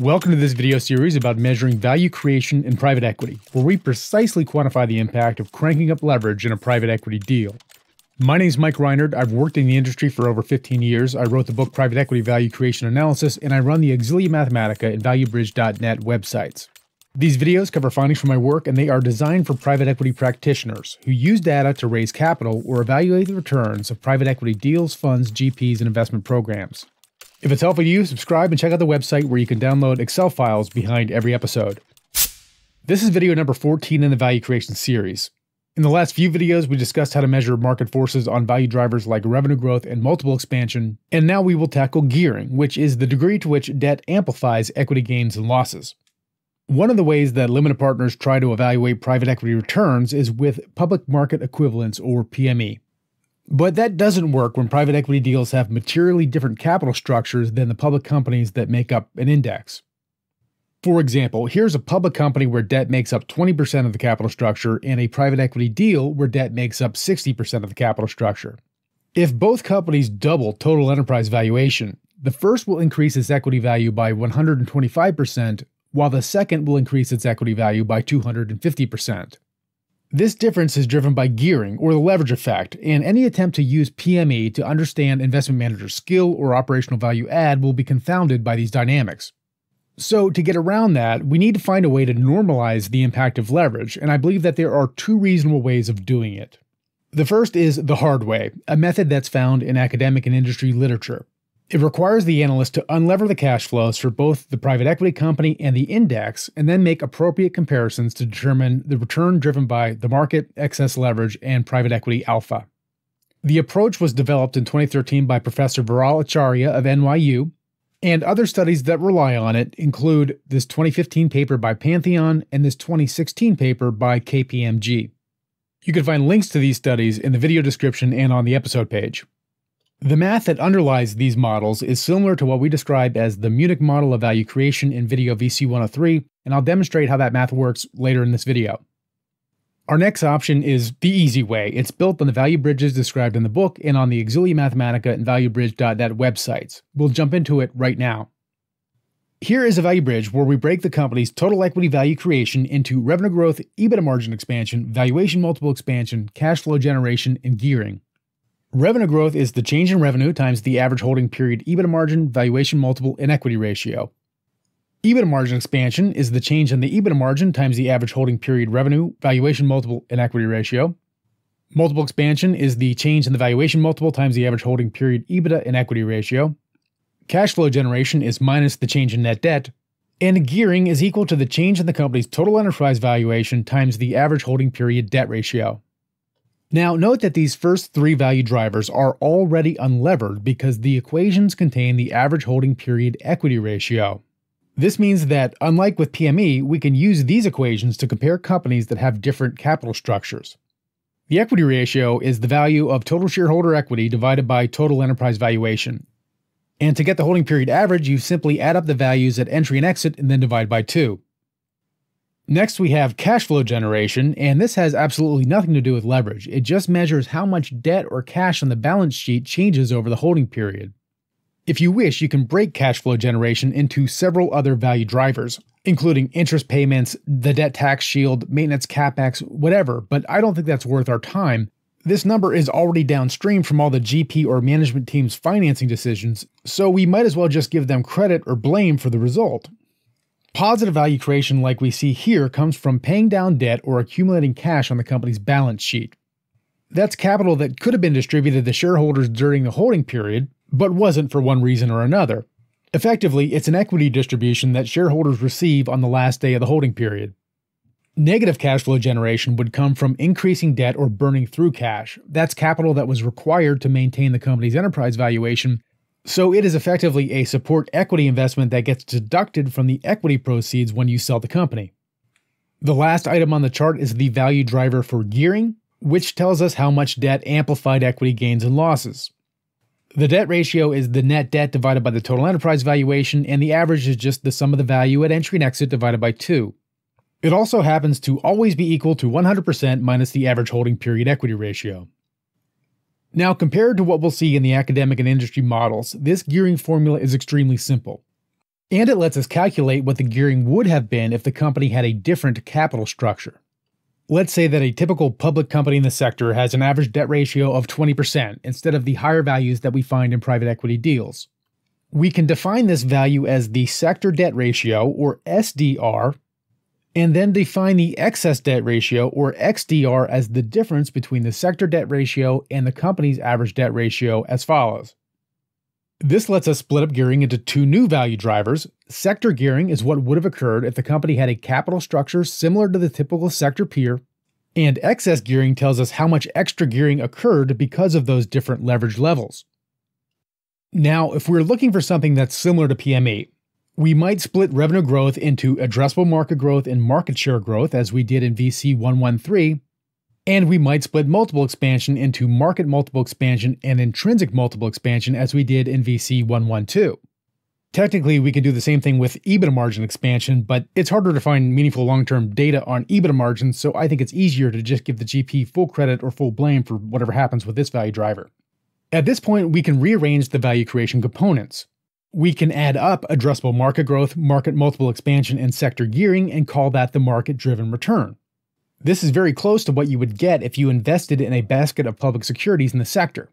Welcome to this video series about measuring value creation in private equity, where we precisely quantify the impact of cranking up leverage in a private equity deal. My name is Mike Reinard. I've worked in the industry for over 15 years. I wrote the book Private Equity Value Creation Analysis, and I run the Auxilia Mathematica and ValueBridge.net websites. These videos cover findings from my work, and they are designed for private equity practitioners who use data to raise capital or evaluate the returns of private equity deals, funds, GPs, and investment programs. If it's helpful to you, subscribe and check out the website where you can download Excel files behind every episode. This is video number 14 in the value creation series. In the last few videos, we discussed how to measure market forces on value drivers like revenue growth and multiple expansion, and now we will tackle gearing, which is the degree to which debt amplifies equity gains and losses. One of the ways that limited partners try to evaluate private equity returns is with public market equivalents, or PME. But that doesn't work when private equity deals have materially different capital structures than the public companies that make up an index. For example, here's a public company where debt makes up 20% of the capital structure and a private equity deal where debt makes up 60% of the capital structure. If both companies double total enterprise valuation, the first will increase its equity value by 125%, while the second will increase its equity value by 250%. This difference is driven by gearing, or the leverage effect, and any attempt to use PME to understand investment manager skill or operational value add will be confounded by these dynamics. So to get around that, we need to find a way to normalize the impact of leverage, and I believe that there are two reasonable ways of doing it. The first is the hard way, a method that's found in academic and industry literature. It requires the analyst to unlever the cash flows for both the private equity company and the index, and then make appropriate comparisons to determine the return driven by the market, excess leverage, and private equity alpha. The approach was developed in 2013 by Professor Viral Acharya of NYU, and other studies that rely on it include this 2015 paper by Pantheon and this 2016 paper by KPMG. You can find links to these studies in the video description and on the episode page. The math that underlies these models is similar to what we describe as the Munich model of value creation in video VC103, and I'll demonstrate how that math works later in this video. Our next option is the easy way. It's built on the value bridges described in the book and on the Auxilia Mathematica and ValueBridge.net websites. We'll jump into it right now. Here is a value bridge where we break the company's total equity value creation into revenue growth, EBITDA margin expansion, valuation multiple expansion, cash flow generation, and gearing. Revenue growth is the change in revenue times the average holding period EBITDA margin, valuation multiple, and equity ratio. EBITDA margin expansion is the change in the EBITDA margin times the average holding period revenue, valuation multiple, and equity ratio. Multiple expansion is the change in the valuation multiple times the average holding period EBITDA and equity ratio. Cash flow generation is minus the change in net debt. And gearing is equal to the change in the company's total enterprise valuation times the average holding period debt ratio. Now, note that these first three value drivers are already unlevered because the equations contain the average holding period equity ratio. This means that, unlike with PME, we can use these equations to compare companies that have different capital structures. The equity ratio is the value of total shareholder equity divided by total enterprise valuation. And to get the holding period average, you simply add up the values at entry and exit and then divide by 2. Next, we have cash flow generation, and this has absolutely nothing to do with leverage. It just measures how much debt or cash on the balance sheet changes over the holding period. If you wish, you can break cash flow generation into several other value drivers, including interest payments, the debt tax shield, maintenance capex, whatever, but I don't think that's worth our time. This number is already downstream from all the GP or management team's financing decisions, so we might as well just give them credit or blame for the result. Positive value creation like we see here comes from paying down debt or accumulating cash on the company's balance sheet. That's capital that could have been distributed to shareholders during the holding period, but wasn't for one reason or another. Effectively, it's an equity distribution that shareholders receive on the last day of the holding period. Negative cash flow generation would come from increasing debt or burning through cash. That's capital that was required to maintain the company's enterprise valuation, so it is effectively a support equity investment that gets deducted from the equity proceeds when you sell the company. The last item on the chart is the value driver for gearing, which tells us how much debt amplified equity gains and losses. The debt ratio is the net debt divided by the total enterprise valuation, and the average is just the sum of the value at entry and exit divided by 2. It also happens to always be equal to 100% minus the average holding period equity ratio. Now, compared to what we'll see in the academic and industry models, this gearing formula is extremely simple. And it lets us calculate what the gearing would have been if the company had a different capital structure. Let's say that a typical public company in the sector has an average debt ratio of 20% instead of the higher values that we find in private equity deals. We can define this value as the sector debt ratio, or SDR, and then define the excess debt ratio, or XDR, as the difference between the sector debt ratio and the company's average debt ratio as follows. This lets us split up gearing into two new value drivers. Sector gearing is what would have occurred if the company had a capital structure similar to the typical sector peer, and excess gearing tells us how much extra gearing occurred because of those different leverage levels. Now, if we're looking for something that's similar to PME, we might split revenue growth into addressable market growth and market share growth, as we did in VC 113, and we might split multiple expansion into market multiple expansion and intrinsic multiple expansion, as we did in VC 112. Technically, we can do the same thing with EBITDA margin expansion, but it's harder to find meaningful long-term data on EBITDA margins, so I think it's easier to just give the GP full credit or full blame for whatever happens with this value driver. At this point, we can rearrange the value creation components. We can add up addressable market growth, market multiple expansion, and sector gearing and call that the market-driven return. This is very close to what you would get if you invested in a basket of public securities in the sector.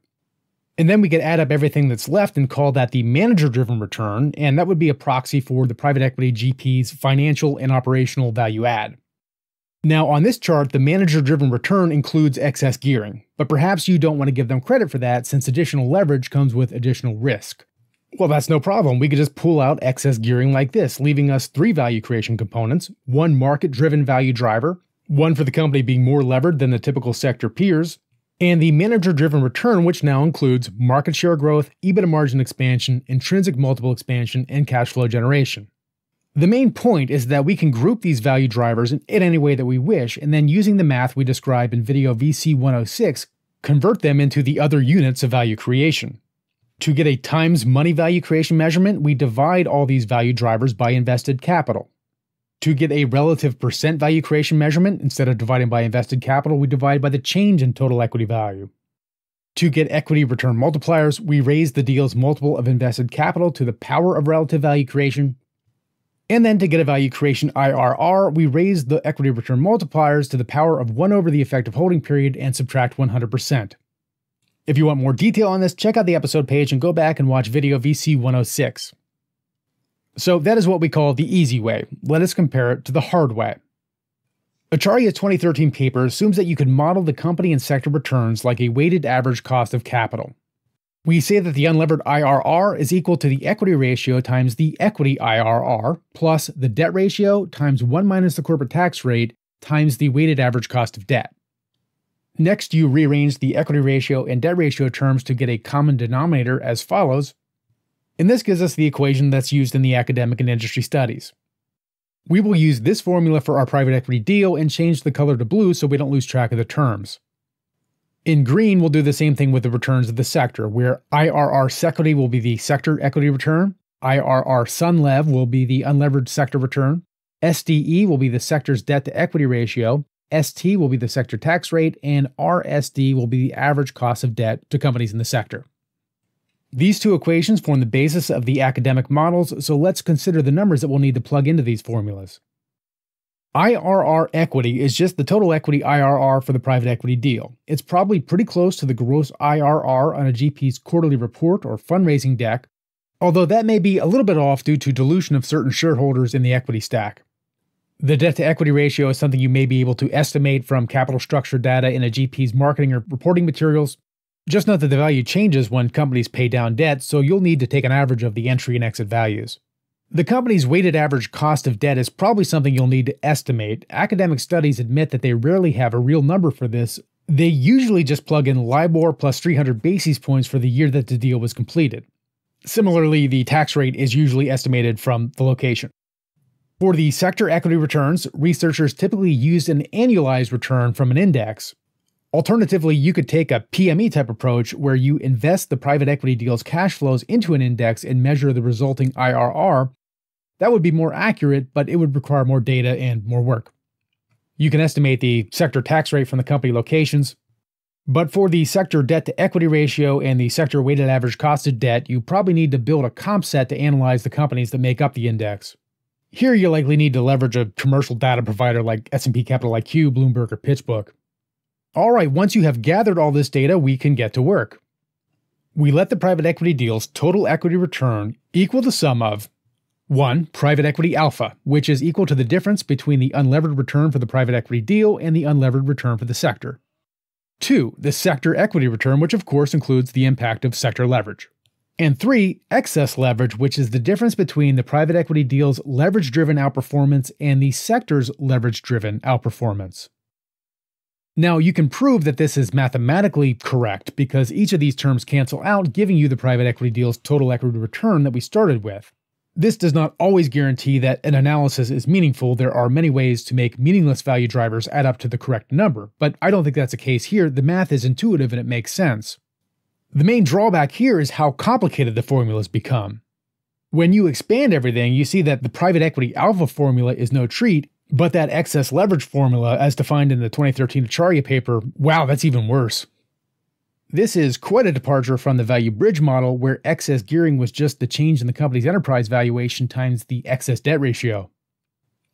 And then we could add up everything that's left and call that the manager-driven return, and that would be a proxy for the private equity GP's financial and operational value add. Now, on this chart, the manager-driven return includes excess gearing, but perhaps you don't want to give them credit for that, since additional leverage comes with additional risk. Well, that's no problem. We could just pull out excess gearing like this, leaving us three value creation components, one market-driven value driver, one for the company being more levered than the typical sector peers, and the manager-driven return, which now includes market share growth, EBITDA margin expansion, intrinsic multiple expansion, and cash flow generation. The main point is that we can group these value drivers in any way that we wish, and then using the math we described in video VC 106, convert them into the other units of value creation. To get a times money value creation measurement, we divide all these value drivers by invested capital. To get a relative percent value creation measurement, instead of dividing by invested capital, we divide by the change in total equity value. To get equity return multipliers, we raise the deal's multiple of invested capital to the power of relative value creation. And then to get a value creation IRR, we raise the equity return multipliers to the power of 1 over the effective holding period and subtract 100%. If you want more detail on this, check out the episode page and go back and watch video VC 106. So that is what we call the easy way. Let us compare it to the hard way. Acharya's 2013 paper assumes that you could model the company and sector returns like a weighted average cost of capital. We say that the unlevered IRR is equal to the equity ratio times the equity IRR, plus the debt ratio times 1 minus the corporate tax rate times the weighted average cost of debt. Next, you rearrange the equity ratio and debt ratio terms to get a common denominator as follows. And this gives us the equation that's used in the academic and industry studies. We will use this formula for our private equity deal and change the color to blue so we don't lose track of the terms. In green, we'll do the same thing with the returns of the sector, where IRR Sequity will be the sector equity return, IRR SunLev will be the unlevered sector return, SDE will be the sector's debt to equity ratio, ST will be the sector tax rate, and RSD will be the average cost of debt to companies in the sector. These two equations form the basis of the academic models, so let's consider the numbers that we'll need to plug into these formulas. IRR equity is just the total equity IRR for the private equity deal. It's probably pretty close to the gross IRR on a GP's quarterly report or fundraising deck, although that may be a little bit off due to dilution of certain shareholders in the equity stack. The debt-to-equity ratio is something you may be able to estimate from capital structure data in a GP's marketing or reporting materials. Just note that the value changes when companies pay down debt, so you'll need to take an average of the entry and exit values. The company's weighted average cost of debt is probably something you'll need to estimate. Academic studies admit that they rarely have a real number for this. They usually just plug in LIBOR plus 300 basis points for the year that the deal was completed. Similarly, the tax rate is usually estimated from the location. For the sector equity returns, researchers typically used an annualized return from an index. Alternatively, you could take a PME-type approach where you invest the private equity deal's cash flows into an index and measure the resulting IRR. That would be more accurate, but it would require more data and more work. You can estimate the sector tax rate from the company locations. But for the sector debt-to-equity ratio and the sector weighted average cost of debt, you probably need to build a comp set to analyze the companies that make up the index. Here, you likely need to leverage a commercial data provider like S&P Capital IQ, Bloomberg, or PitchBook. All right, once you have gathered all this data, we can get to work. We let the private equity deal's total equity return equal the sum of 1. Private equity alpha, which is equal to the difference between the unlevered return for the private equity deal and the unlevered return for the sector. 2. The sector equity return, which of course includes the impact of sector leverage. And 3. Excess leverage, which is the difference between the private equity deal's leverage-driven outperformance and the sector's leverage-driven outperformance. Now, you can prove that this is mathematically correct because each of these terms cancel out, giving you the private equity deal's total equity return that we started with. This does not always guarantee that an analysis is meaningful. There are many ways to make meaningless value drivers add up to the correct number, but I don't think that's the case here. The math is intuitive and it makes sense. The main drawback here is how complicated the formulas become. When you expand everything, you see that the private equity alpha formula is no treat, but that excess leverage formula, as defined in the 2013 Acharya paper, wow, that's even worse. This is quite a departure from the value bridge model, where excess gearing was just the change in the company's enterprise valuation times the excess debt ratio.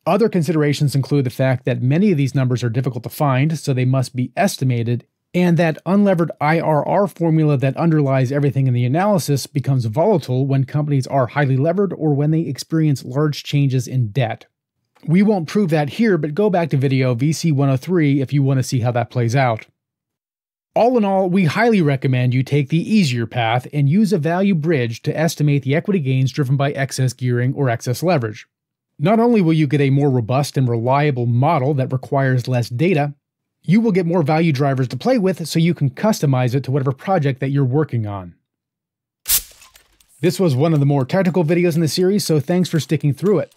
Other considerations include the fact that many of these numbers are difficult to find, so they must be estimated, and that unlevered IRR formula that underlies everything in the analysis becomes volatile when companies are highly levered or when they experience large changes in debt. We won't prove that here, but go back to video VC 103 if you want to see how that plays out. All in all, we highly recommend you take the easier path and use a value bridge to estimate the equity gains driven by excess gearing or excess leverage. Not only will you get a more robust and reliable model that requires less data, you will get more value drivers to play with so you can customize it to whatever project that you're working on. This was one of the more technical videos in the series, so thanks for sticking through it.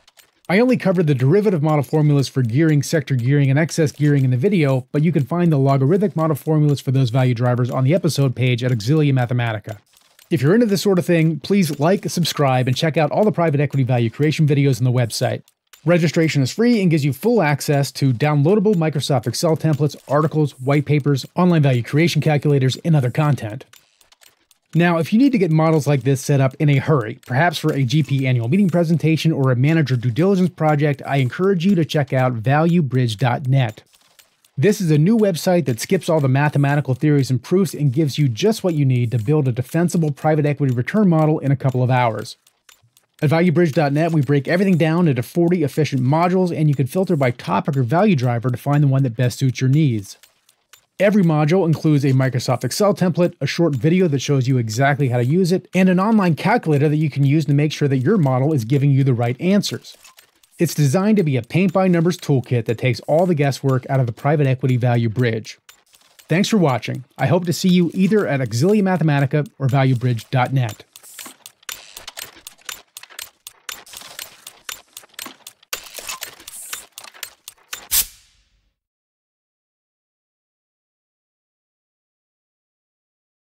I only covered the derivative model formulas for gearing, sector gearing, and excess gearing in the video, but you can find the logarithmic model formulas for those value drivers on the episode page at Auxilia Mathematica. If you're into this sort of thing, please like, subscribe, and check out all the private equity value creation videos on the website. Registration is free and gives you full access to downloadable Microsoft Excel templates, articles, white papers, online value creation calculators, and other content. Now, if you need to get models like this set up in a hurry, perhaps for a GP annual meeting presentation or a manager due diligence project, I encourage you to check out ValueBridge.net. This is a new website that skips all the mathematical theories and proofs and gives you just what you need to build a defensible private equity return model in a couple of hours. At ValueBridge.net, we break everything down into 40 efficient modules, and you can filter by topic or value driver to find the one that best suits your needs. Every module includes a Microsoft Excel template, a short video that shows you exactly how to use it, and an online calculator that you can use to make sure that your model is giving you the right answers. It's designed to be a paint-by-numbers toolkit that takes all the guesswork out of the private equity value bridge. Thanks for watching. I hope to see you either at Auxilia Mathematica or ValueBridge.net.